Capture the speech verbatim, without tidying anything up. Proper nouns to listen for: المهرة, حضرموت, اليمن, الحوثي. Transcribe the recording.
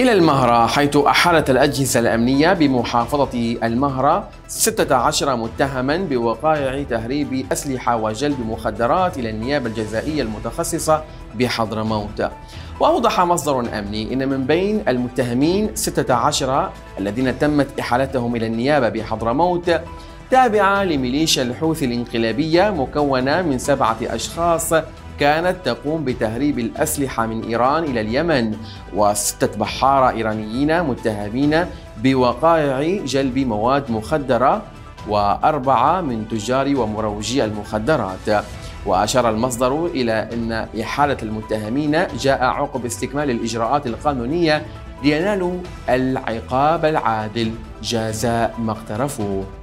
إلى المهرة، حيث أحالت الأجهزة الأمنية بمحافظة المهرة ستة عشر متهما بوقائع تهريب أسلحة وجلب مخدرات إلى النيابة الجزائية المتخصصة بحضرموت. وأوضح مصدر أمني أن من بين المتهمين ستة عشر الذين تمت إحالتهم إلى النيابة بحضرموت تابعة لميليشيا الحوثي الانقلابية مكونة من سبعة أشخاص كانت تقوم بتهريب الأسلحة من إيران إلى اليمن، وستة بحارة إيرانيين متهمين بوقائع جلب مواد مخدرة وأربعة من تجار ومروجي المخدرات. وأشار المصدر إلى أن إحالة المتهمين جاء عقب استكمال الإجراءات القانونية لينالوا العقاب العادل جزاء ما اقترفوه.